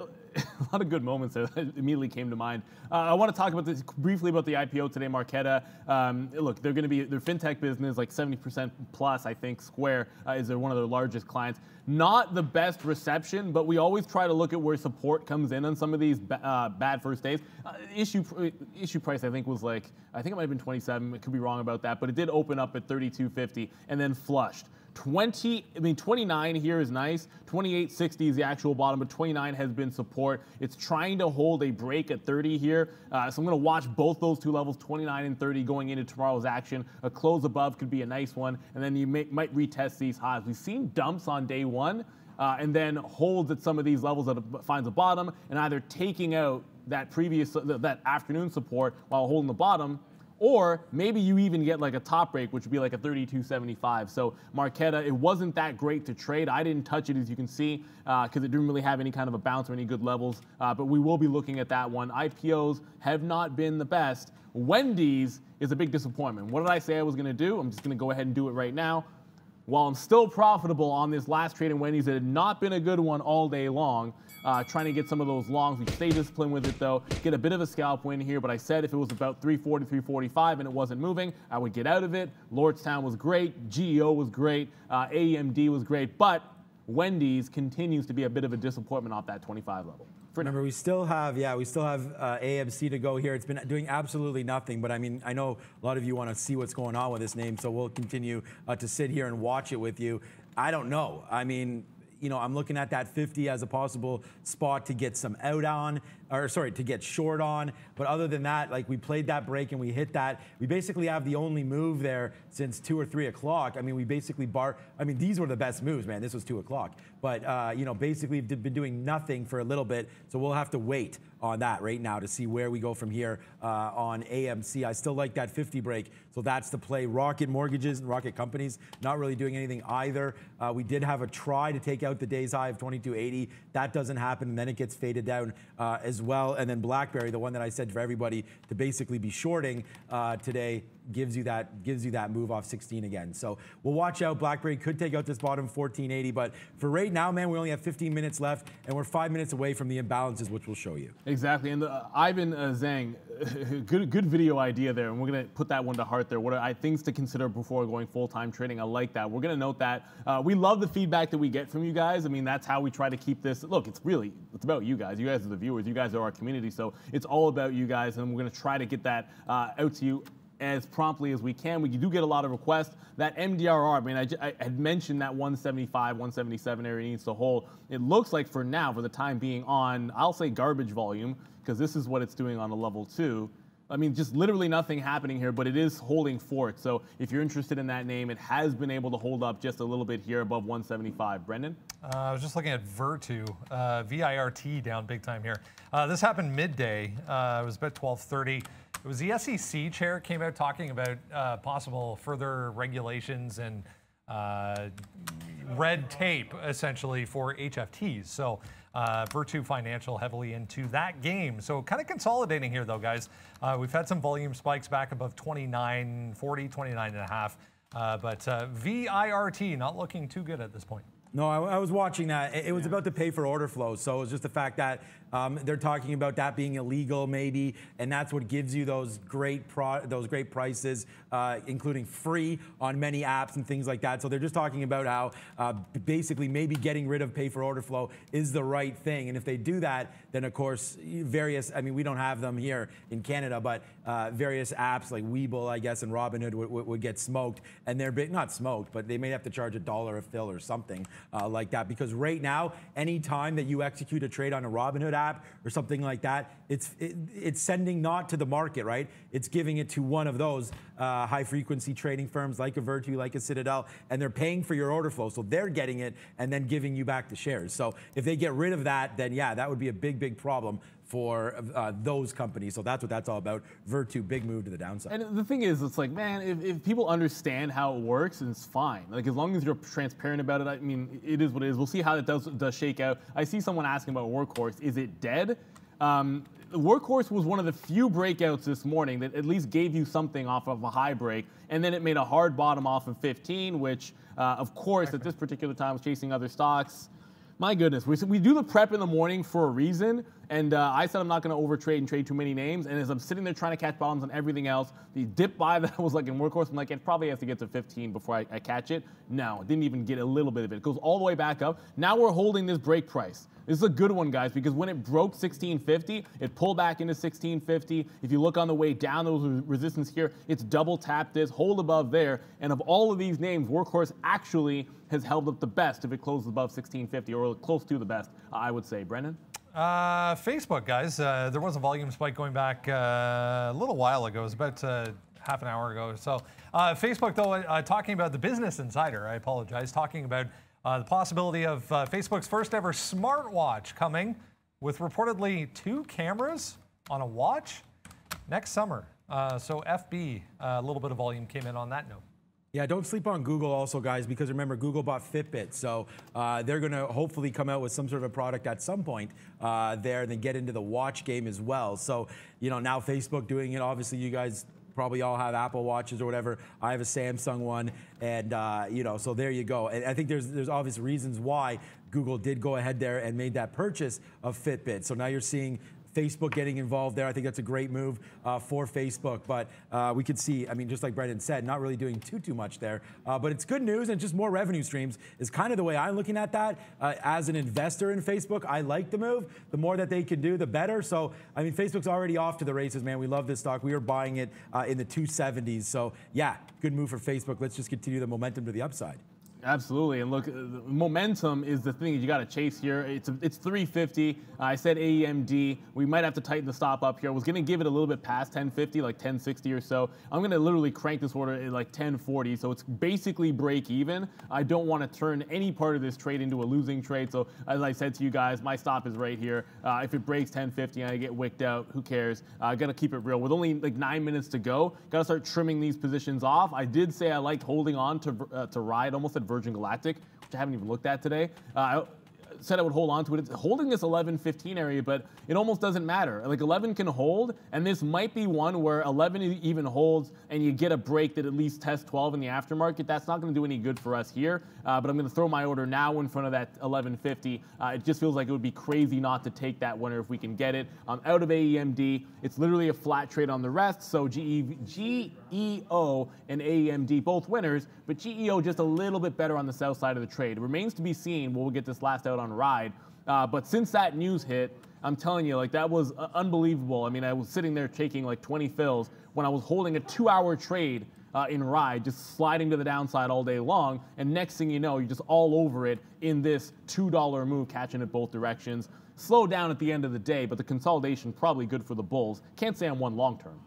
lot of good moments there that immediately came to mind. Uh, I want to talk about this briefly about the I P O today, Marqeta. Um, look, they're going to be their fintech business, like seventy percent plus, I think. Square uh, is their, one of their largest clients. Not the best reception, but we always try to look at where support comes in on some of these ba uh, bad first days. Uh, issue issue price, I think, was like, I think it might have been twenty-seven. It could be wrong about that, but it did open up at thirty-two fifty and then flushed. twenty, I mean, twenty-nine here is nice. twenty-eight sixty is the actual bottom, but twenty-nine has been support. It's trying to hold a break at thirty here. Uh, so I'm going to watch both those two levels, twenty-nine and thirty, going into tomorrow's action. A close above could be a nice one, and then you may, might retest these highs. We've seen dumps on day one, uh, and then holds at some of these levels that finds a bottom, and either taking out that previous, that afternoon support while holding the bottom. Or maybe you even get like a top break, which would be like a thirty-two seventy-five. So Marqeta, it wasn't that great to trade. I didn't touch it, as you can see, because uh, it didn't really have any kind of a bounce or any good levels. Uh, but we will be looking at that one. I P Os have not been the best. Wendy's is a big disappointment. What did I say I was going to do? I'm just going to go ahead and do it right now. while I'm still profitable on this last trade in Wendy's. It had not been a good one all day long. Uh, trying to get some of those longs. We stay disciplined with it though. Get a bit of a scalp win here, but I said if it was about three forty, three forty-five and it wasn't moving, I would get out of it. Lordstown was great. G E O was great. Uh, A M D was great, but Wendy's continues to be a bit of a disappointment off that twenty-five level. Remember, we still have, yeah, we still have uh, A M C to go here. It's been doing absolutely nothing, but I mean, I know a lot of you want to see what's going on with this name, so we'll continue uh, to sit here and watch it with you. I don't know. I mean, you know, I'm looking at that fifty as a possible spot to get some out on, or sorry, to get short on. But other than that, like we played that break and we hit that. We basically have the only move there since two or three o'clock. I mean, we basically bar, I mean, these were the best moves, man. This was two o'clock. But, uh, you know, basically we've been doing nothing for a little bit. So we'll have to wait on that right now to see where we go from here uh, on A M C. I still like that fifty break. So that's the play. Rocket Mortgages and Rocket Companies, not really doing anything either. Uh, we did have a try to take out the day's high of twenty-two eighty. That doesn't happen. And then it gets faded down uh, as well. And then BlackBerry, the one that I said for everybody to basically be shorting uh, today, gives you that gives you that move off sixteen again. So we'll watch out. BlackBerry could take out this bottom fourteen eighty, but for right now, man, we only have fifteen minutes left, and we're five minutes away from the imbalances, which we'll show you. Exactly. And the, uh, Ivan uh, Zhang, good good video idea there, and we're gonna put that one to heart there. What are I, things to consider before going full time trading? I like that. We're gonna note that. Uh, we love the feedback that we get from you guys. I mean, that's how we try to keep this. Look, it's really it's about you guys. You guys are the viewers. You guys are our community. So it's all about you guys, and we're gonna try to get that uh, out to you as promptly as we can. We do get a lot of requests. That M D R R, I mean, I, I had mentioned that one seventy-five, one seventy-seven area needs to hold. It looks like for now, for the time being, on, I'll say garbage volume, because this is what it's doing on a level two. I mean, just literally nothing happening here, but it is holding fort. So if you're interested in that name, it has been able to hold up just a little bit here above one seventy-five. Brendan? Uh, I was just looking at Virtu, uh, V I R T down big time here. Uh, this happened midday. Uh, it was about twelve thirty. It was the S E C chair came out talking about uh, possible further regulations and uh, red tape, essentially, for H F Ts. So uh, Virtu Financial heavily into that game. So kind of consolidating here, though, guys. Uh, we've had some volume spikes back above twenty-nine forty, twenty-nine and a half. Uh, but uh, V I R T not looking too good at this point. No, I, I was watching that. It, it was about to pay for order flow. So it was just the fact that um, they're talking about that being illegal, maybe, and that's what gives you those great pro those great prices, uh, including free on many apps and things like that. So they're just talking about how uh, basically maybe getting rid of pay for order flow is the right thing. And if they do that, then of course various, I mean, we don't have them here in Canada, but uh, various apps like Webull, I guess, and Robinhood would, would, would get smoked. And they're not smoked, but they may have to charge a dollar a fill or something. Uh, like that, because right now, any time that you execute a trade on a Robinhood app or something like that, it's it, it's sending not to the market, right? It's giving it to one of those uh, high-frequency trading firms like a Virtu, like a Citadel, and they're paying for your order flow, so they're getting it and then giving you back the shares. So if they get rid of that, then yeah, that would be a big, big problem for uh, those companies. So that's what that's all about. Virtu, big move to the downside. And the thing is, it's like, man, if, if people understand how it works, it's fine. Like, as long as you're transparent about it, I mean, it is what it is. We'll see how it does, does shake out. I see someone asking about Workhorse. Is it dead? Um, Workhorse was one of the few breakouts this morning that at least gave you something off of a high break, and then it made a hard bottom off of fifteen, which, uh, of course, at this particular time was chasing other stocks. My goodness, we, we do the prep in the morning for a reason, and uh, I said I'm not going to overtrade and trade too many names, and as I'm sitting there trying to catch bottoms on everything else, the dip buy that I was like in Workhorse, I'm like, it probably has to get to fifteen before I, I catch it. No, didn't even get a little bit of it. It goes all the way back up. Now we're holding this break price. This is a good one, guys, because when it broke sixteen fifty, it pulled back into sixteen fifty. If you look on the way down, those resistance here, it's double tapped this, hold above there, and of all of these names, Workhorse actually has held up the best if it closes above sixteen fifty, or close to the best, I would say. Brendan? Uh, Facebook, guys. Uh, there was a volume spike going back uh, a little while ago. It was about uh, half an hour ago or so. Uh, Facebook, though, uh, talking about the Business Insider, I apologize, talking about uh, the possibility of uh, Facebook's first ever smartwatch coming with reportedly two cameras on a watch next summer. Uh, so F B, uh, a little bit of volume came in on that note. Yeah, don't sleep on Google also, guys, because remember, Google bought Fitbit, so uh, they're going to hopefully come out with some sort of a product at some point uh, there, and then get into the watch game as well. So, you know, now Facebook doing it, obviously you guys probably all have Apple Watches or whatever. I have a Samsung one, and uh, you know, so there you go. And I think there's there's obvious reasons why Google did go ahead there and made that purchase of Fitbit. So now you're seeing Facebook getting involved there. I think that's a great move uh, for Facebook, but uh, we could see, I mean, just like Brendan said, not really doing too, too much there, uh, but it's good news, and just more revenue streams is kind of the way I'm looking at that. Uh, as an investor in Facebook, I like the move. The more that they can do, the better. So, I mean, Facebook's already off to the races, man. We love this stock. We are buying it uh, in the two seventies. So, yeah, good move for Facebook. Let's just continue the momentum to the upside. Absolutely, and look, momentum is the thing that you got to chase here. It's it's three fifty. Uh, I said A M D. We might have to tighten the stop up here. I was gonna give it a little bit past ten fifty, like ten sixty or so. I'm gonna literally crank this order at like ten forty, so it's basically break even. I don't want to turn any part of this trade into a losing trade. So as I said to you guys, my stop is right here. Uh, if it breaks ten fifty and I get wicked out, who cares? I uh, gotta keep it real. With only like nine minutes to go, gotta start trimming these positions off. I did say I liked holding on to uh, to ride almost at Virgin Galactic, which I haven't even looked at today. Uh, I said I would hold on to it. It's holding this eleven fifteen area, but it almost doesn't matter. Like eleven can hold, and this might be one where eleven even holds and you get a break that at least tests twelve in the aftermarket. That's not going to do any good for us here, uh, but I'm going to throw my order now in front of that eleven fifty. Uh, it just feels like it would be crazy not to take that winner if we can get it. I'm out of A M D. It's literally a flat trade on the rest, so G E O and A M D both winners, but G E O just a little bit better on the south side of the trade. Remains to be seen. We'll get this last out on ride, uh, but since that news hit, I'm telling you, like, that was uh, unbelievable. I mean, I was sitting there taking like twenty fills when I was holding a two-hour trade uh, in ride, just sliding to the downside all day long, and next thing you know, you're just all over it in this two dollar move, catching it both directions. Slow down at the end of the day, but the consolidation probably good for the bulls. Can't say I'm one long term.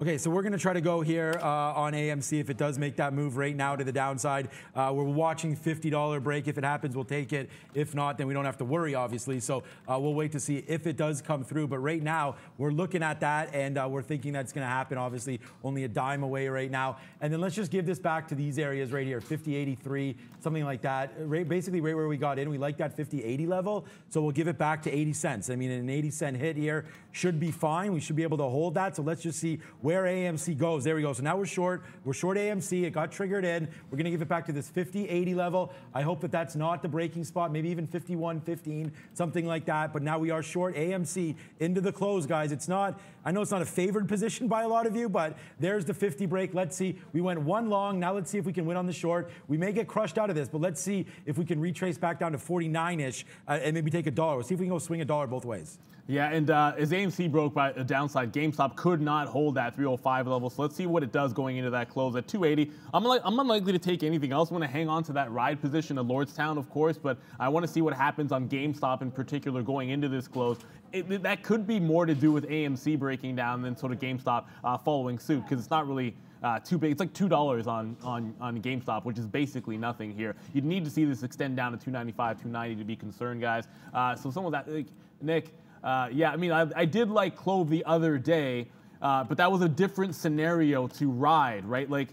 Okay, so we're going to try to go here uh, on A M C if it does make that move right now to the downside. Uh, we're watching fifty dollar break. If it happens, we'll take it. If not, then we don't have to worry, obviously. So uh, we'll wait to see if it does come through. But right now, we're looking at that, and uh, we're thinking that's going to happen, obviously, only a dime away right now. And then let's just give this back to these areas right here, fifty eighty-three, something like that. Right, basically right where we got in. We like that fifty eighty level, so we'll give it back to eighty cents. I mean, an eighty cent hit here should be fine. We should be able to hold that. So let's just see where where A M C goes. There we go. So now we're short. We're short A M C. It got triggered in. We're going to give it back to this fifty eighty level. I hope that that's not the breaking spot. Maybe even fifty-one fifteen, something like that. But now we are short A M C into the close, guys. It's not, I know it's not a favored position by a lot of you, but there's the fifty break. Let's see. We went one long. Now let's see if we can win on the short. We may get crushed out of this, but let's see if we can retrace back down to forty-nine-ish uh, and maybe take a dollar. We'll see if we can go swing a dollar both ways. Yeah, and uh, as A M C broke by a downside, GameStop could not hold that three oh five level. So let's see what it does going into that close at two eighty. I'm, like, I'm unlikely to take anything else. I'm going to hang on to that ride position at Lordstown, of course, but I want to see what happens on GameStop in particular going into this close. It, that could be more to do with A M C breaking down than sort of GameStop uh, following suit, because it's not really Uh, too big. It's like two dollars on, on, on GameStop, which is basically nothing here. You'd need to see this extend down to two ninety-five, two ninety to be concerned, guys. Uh, so some of that, like, Nick, uh, yeah, I mean, I, I did like Clove the other day, uh, but that was a different scenario to ride, right? Like,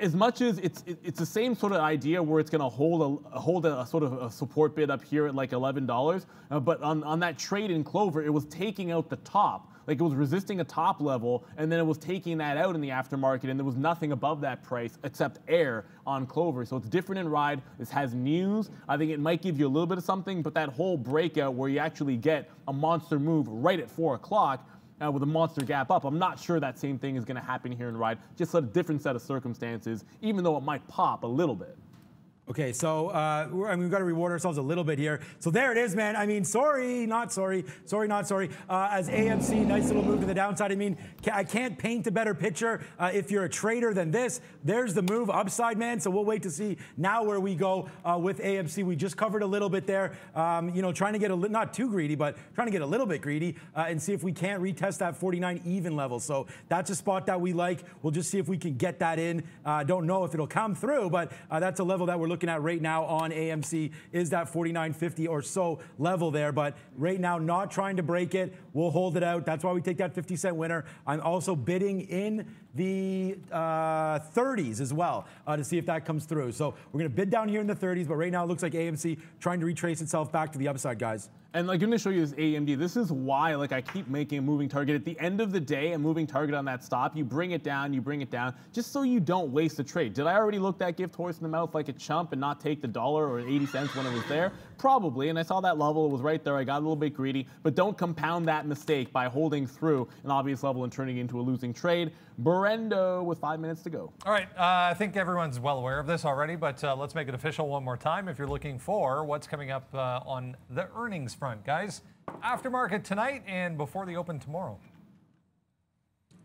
as much as it's it's the same sort of idea where it's going to hold a hold a, a sort of a support bid up here at like eleven dollars, uh, but on, on that trade in Clover, it was taking out the top. Like, it was resisting a top level, and then it was taking that out in the aftermarket, and there was nothing above that price except air on Clover. So it's different in ride. This has news. I think it might give you a little bit of something, but that whole breakout where you actually get a monster move right at four o'clock, Uh, with a monster gap up, I'm not sure that same thing is going to happen here in ride. Just a different set of circumstances, even though it might pop a little bit. Okay, so uh, we're, I mean, we've got to reward ourselves a little bit here. So there it is, man. I mean, sorry, not sorry, sorry, not sorry. Uh, as A M C, nice little move to the downside. I mean, ca I can't paint a better picture uh, if you're a trader than this. There's the move upside, man. So we'll wait to see now where we go uh, with A M C. We just covered a little bit there. Um, you know, trying to get a li not too greedy, but trying to get a little bit greedy uh, and see if we can't retest that forty-nine even level. So that's a spot that we like. We'll just see if we can get that in. Uh, don't know if it'll come through, but uh, that's a level that we're looking looking at right now on A M C, is that forty-nine fifty or so level there. But right now, not trying to break it. We'll hold it out. That's why we take that fifty cent winner. I'm also bidding in the uh, thirties as well uh, to see if that comes through. So we're going to bid down here in the thirties, but right now it looks like A M C trying to retrace itself back to the upside, guys. And like I'm going to show you this A M D. This is why like I keep making a moving target. At the end of the day, a moving target on that stop, you bring it down, you bring it down, just so you don't waste the trade. Did I already look that gift horse in the mouth like a chump and not take the dollar or eighty cents when it was there? Probably, and I saw that level. It was right there. I got a little bit greedy, but don't compound that mistake by holding through an obvious level and turning into a losing trade. Brendo with five minutes to go. All right, uh, I think everyone's well aware of this already, but uh, let's make it official one more time if you're looking for what's coming up uh, on the earnings front, guys. Aftermarket tonight and before the open tomorrow.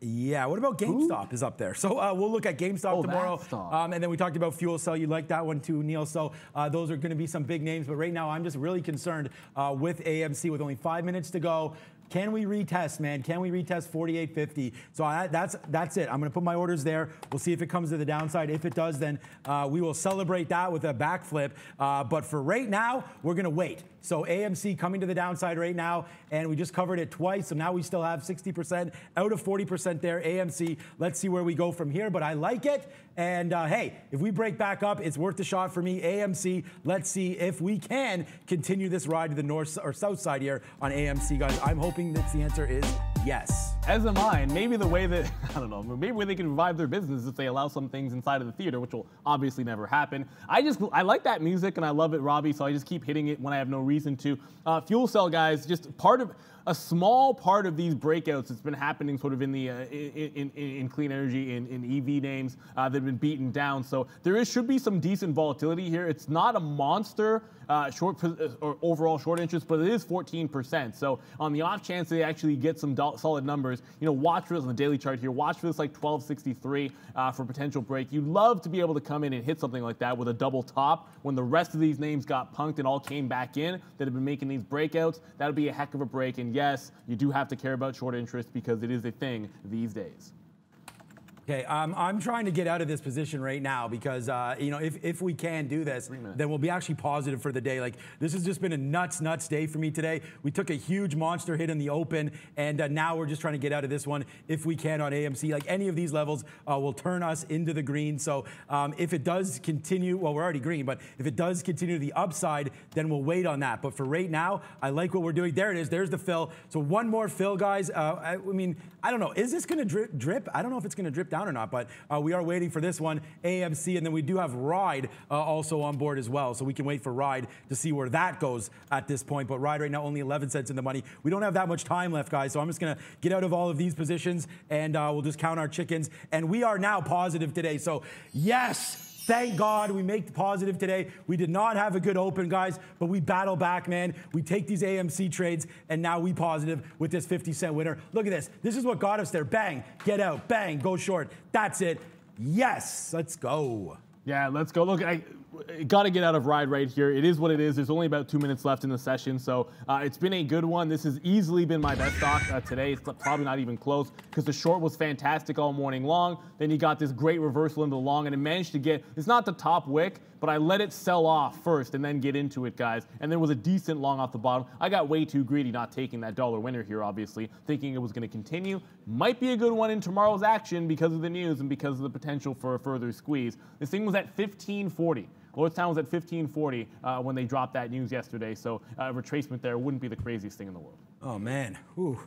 Yeah, what about GameStop? Ooh. Is up there. So uh, we'll look at GameStop oh, tomorrow. Um, and then we talked about fuel cell. You like that one too, Neil. So uh, those are going to be some big names. But right now, I'm just really concerned uh, with A M C with only five minutes to go. Can we retest, man? Can we retest forty-eight fifty? So I, that's that's it. I'm going to put my orders there. We'll see if it comes to the downside. If it does, then uh, we will celebrate that with a backflip. Uh, but for right now, we're going to wait. So A M C coming to the downside right now, and we just covered it twice. So now we still have sixty percent out of forty percent there. A M C, let's see where we go from here. But I like it. And uh, hey, if we break back up, it's worth a shot for me. A M C, let's see if we can continue this ride to the north or south side here on A M C, guys. I'm hoping that the answer is yes. As am I, and maybe the way that, I don't know, maybe the way they can revive their business is if they allow some things inside of the theater, which will obviously never happen. I just, I like that music and I love it, Robbie, so I just keep hitting it when I have no reason to. Uh, fuel cell, guys, just part of, a small part of these breakouts that's been happening sort of in the uh, in, in, in clean energy, in, in E V names uh, that have been beaten down. So there is, should be some decent volatility here. It's not a monster uh, short or overall short interest, but it is fourteen percent. So on the off chance they actually get some solid numbers, you know, watch for this on the daily chart here. Watch for this like twelve sixty-three uh, for potential break. You'd love to be able to come in and hit something like that with a double top when the rest of these names got punked and all came back in that have been making these breakouts. That would be a heck of a break. And yes, you do have to care about short interest because it is a thing these days. Okay, um, I'm trying to get out of this position right now because, uh, you know, if, if we can do this, then we'll be actually positive for the day. Like, this has just been a nuts, nuts day for me today. We took a huge monster hit in the open, and uh, now we're just trying to get out of this one if we can on A M C. Like, any of these levels uh, will turn us into the green. So um, if it does continue, well, we're already green, but if it does continue to the upside, then we'll wait on that. But for right now, I like what we're doing. There it is. There's the fill. So one more fill, guys. Uh, I, I mean, I don't know. Is this going to drip, drip? I don't know if it's going to drip down or not, but uh, we are waiting for this one, A M C, and then we do have Ride uh, also on board as well, so we can wait for Ride to see where that goes at this point. But Ride right now only eleven cents in the money. We don't have that much time left, guys, so I'm just gonna get out of all of these positions and uh, we'll just count our chickens. And we are now positive today, so yes, thank God we make the positive today. We did not have a good open, guys, but we battle back, man. We take these A M C trades, and now we positive with this fifty cent winner. Look at this. This is what got us there. Bang, get out. Bang, go short. That's it. Yes, let's go. Yeah, let's go. Look, I... got to get out of Ride right here. It is what it is. There's only about two minutes left in the session, so uh, it's been a good one. This has easily been my best stock uh, today. It's probably not even close because the short was fantastic all morning long. Then you got this great reversal into the long, and it managed to get, it's not the top wick, but I let it sell off first and then get into it, guys. And there was a decent long off the bottom. I got way too greedy not taking that dollar winner here, obviously, thinking it was going to continue. Might be a good one in tomorrow's action because of the news and because of the potential for a further squeeze. This thing was at fifteen forty. Lordstown was at fifteen forty uh, when they dropped that news yesterday, so uh, retracement there wouldn't be the craziest thing in the world. Oh man, ooh.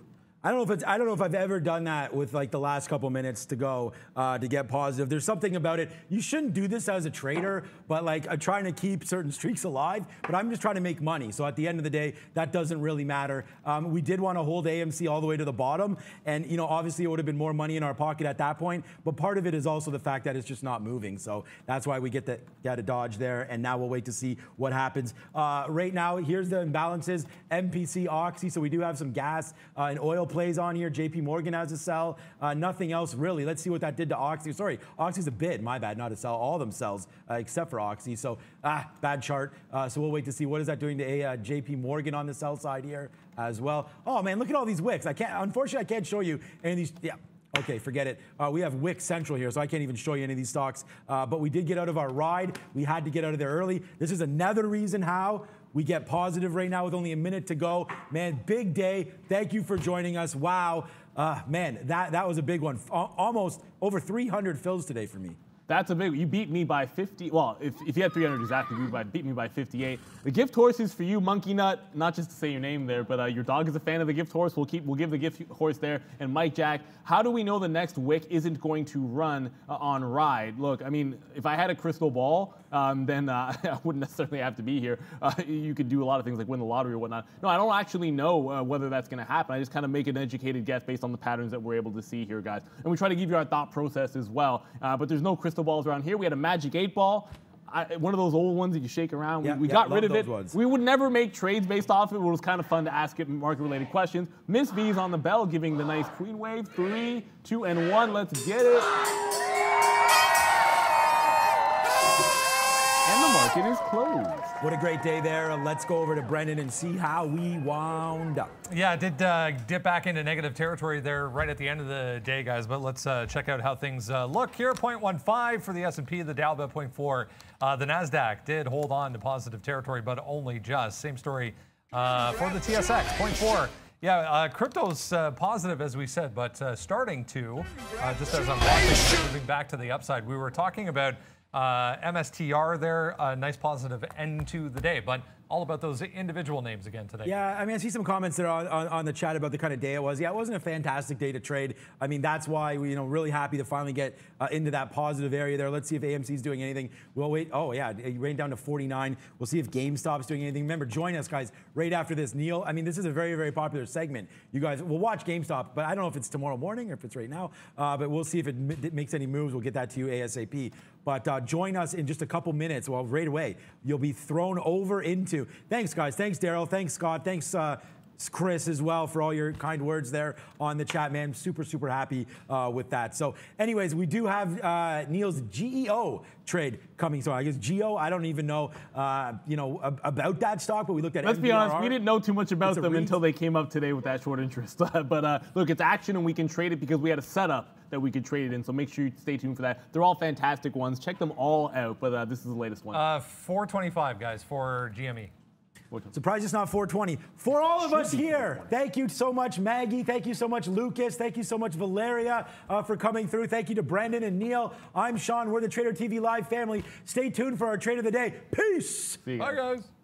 I don't know if it's, I don't know if I've ever done that with like the last couple minutes to go uh, to get positive. There's something about it. You shouldn't do this as a trader, but like I'm trying to keep certain streaks alive. But I'm just trying to make money. So at the end of the day, that doesn't really matter. Um, we did want to hold A M C all the way to the bottom, and you know, obviously it would have been more money in our pocket at that point. But part of it is also the fact that it's just not moving. So that's why we get that got a dodge there, and now we'll wait to see what happens. Uh, right now, here's the imbalances: M P C, Oxy. So we do have some gas uh, and oil plays on here. J P Morgan has a sell. Uh, nothing else really. Let's see what that did to Oxy. Sorry, Oxy's a bid. My bad, not a sell. All them sells uh, except for Oxy. So ah, bad chart. Uh, so we'll wait to see what is that doing to a uh, J P Morgan on the sell side here as well. Oh man, look at all these wicks. I can't. Unfortunately, I can't show you any of these. Yeah. Okay, forget it. Uh, we have W I C Central here, so I can't even show you any of these stocks. Uh, but we did get out of our Ride. We had to get out of there early. This is another reason how we get positive right now with only a minute to go. Man, big day. Thank you for joining us. Wow. Uh, man, that, that was a big one. Almost over three hundred fills today for me. That's a big one. You beat me by fifty. Well, if, if you had three hundred exactly, you beat me by fifty-eight. The gift horse is for you, Monkey Nut. Not just to say your name there, but uh, your dog is a fan of the gift horse. We'll keep. We'll give the gift horse there. And Mike Jack, how do we know the next W I C isn't going to run uh, on Ride? Look, I mean, if I had a crystal ball, um, then uh, I wouldn't necessarily have to be here. Uh, you could do a lot of things like win the lottery or whatnot. No, I don't actually know uh, whether that's going to happen. I just kind of make an educated guess based on the patterns that we're able to see here, guys. And we try to give you our thought process as well. Uh, but there's no crystal balls around here. We had a magic eight ball, I, one of those old ones that you shake around. We, yeah, we yeah, got rid of it. Ones. We would never make trades based off it. It was kind of fun to ask it market-related questions. Miss B's on the bell, giving the nice queen wave. Three, two, and one. Let's get it. And the market is closed. What a great day there. Let's go over to Brendan and see how we wound up. Yeah, I did uh, dip back into negative territory there right at the end of the day, guys. But let's uh, check out how things uh, look here. zero point one five for the S and P, the Dow about zero point four. Uh, the NASDAQ did hold on to positive territory, but only just. Same story uh, for the T S X, zero point four. Yeah, uh, crypto's uh, positive, as we said, but uh, starting to, uh, just as I'm watching, moving back to the upside. We were talking about Uh, M S T R there, a uh, nice positive end to the day, but all about those individual names again today. Yeah, I mean, I see some comments there on, on, on the chat about the kind of day it was. Yeah, it wasn't a fantastic day to trade. I mean, that's why we, you know, really happy to finally get uh, into that positive area there. Let's see if A M C's doing anything. We'll wait. Oh, yeah, it ran down to forty-nine. We'll see if GameStop's doing anything. Remember, join us, guys, right after this. Neil, I mean, this is a very, very popular segment. You guys, we'll watch GameStop, but I don't know if it's tomorrow morning or if it's right now, uh, but we'll see if it m makes any moves. We'll get that to you ASAP. But uh, join us in just a couple minutes. Well, right away, you'll be thrown over into. Thanks, guys. Thanks, Daryl. Thanks, Scott. Thanks, uh, Chris, as well, for all your kind words there on the chat, man. Super, super happy uh, with that. So, anyways, we do have uh, Neil's G E O trade coming. So, I guess G E O, I don't even know, uh, you know, ab about that stock, but we looked at it. Let's M D R R. Be honest, we didn't know too much about them until they came up today with that short interest. but, uh, look, it's action, and we can trade it because we had a setup that we could trade it in. So make sure you stay tuned for that. They're all fantastic ones. Check them all out. But uh, this is the latest one. Uh, four twenty-five, guys, for G M E. Surprise, it's not four twenty. For all of us here, thank you so much, Maggie. Thank you so much, Lucas. Thank you so much, Valeria, uh, for coming through. Thank you to Brendan and Neil. I'm Sean. We're the Trader T V Live family. Stay tuned for our Trade of the Day. Peace. Bye, guys.